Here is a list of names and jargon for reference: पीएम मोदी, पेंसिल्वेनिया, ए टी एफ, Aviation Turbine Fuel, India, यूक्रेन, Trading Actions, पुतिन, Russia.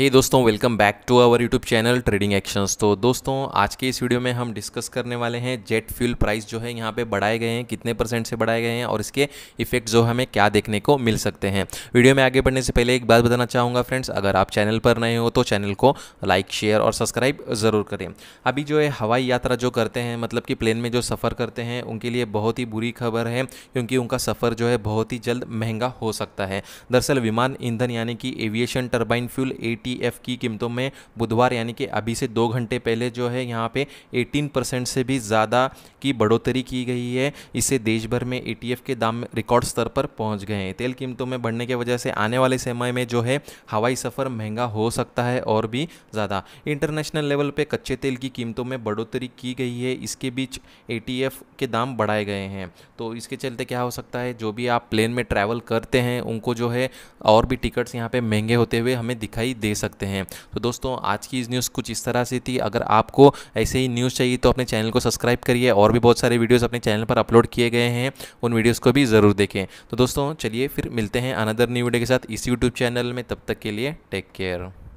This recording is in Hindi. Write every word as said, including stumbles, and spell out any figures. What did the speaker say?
हे hey दोस्तों, welcome back to our YouTube channel trading actions. तो दोस्तों, आज के इस वीडियो में हम डिस्कस करने वाले हैं जेट फ्यूल प्राइस जो है यहाँ पे बढ़ाए गए हैं, कितने परसेंट से बढ़ाए गए हैं और इसके इफेक्ट जो हमें क्या देखने को मिल सकते हैं। वीडियो में आगे बढ़ने से पहले एक बात बताना चाहूँगा फ्रेंड्स, अगर आप चैनल पर नए हो तो चैनल को लाइक, शेयर और सब्सक्राइब ज़रूर करें। अभी जो है हवाई यात्रा जो करते हैं, मतलब कि प्लेन में जो सफ़र करते हैं, उनके लिए बहुत ही बुरी खबर है क्योंकि उनका सफ़र जो है बहुत ही जल्द महंगा हो सकता है। दरअसल विमान ईंधन यानी कि aviation turbine fuel ए टी एफ की कीमतों में बुधवार यानी कि अभी से दो घंटे पहले जो है यहाँ पे अठारह परसेंट से भी ज़्यादा की बढ़ोतरी की गई है। इससे देश भर में ए टी एफ के दाम रिकॉर्ड स्तर पर पहुँच गए हैं। तेल कीमतों में बढ़ने की वजह से आने वाले समय में जो है हवाई सफ़र महंगा हो सकता है और भी ज़्यादा। इंटरनेशनल लेवल पे कच्चे तेल की कीमतों में बढ़ोतरी की गई है, इसके बीच ए टी एफ के दाम बढ़ाए गए हैं। तो इसके चलते क्या हो सकता है, जो भी आप प्लेन में ट्रैवल करते हैं उनको जो है और भी टिकट्स यहाँ पर महंगे होते हुए हमें दिखाई दे सकते हैं। तो दोस्तों, आज की इस न्यूज़ कुछ इस तरह से थी। अगर आपको ऐसे ही न्यूज़ चाहिए तो अपने चैनल को सब्सक्राइब करिए और भी बहुत सारे वीडियोस अपने चैनल पर अपलोड किए गए हैं, उन वीडियोस को भी ज़रूर देखें। तो दोस्तों चलिए फिर मिलते हैं अनदर न्यू वीडियो के साथ इस यूट्यूब चैनल में। तब तक के लिए टेक केयर।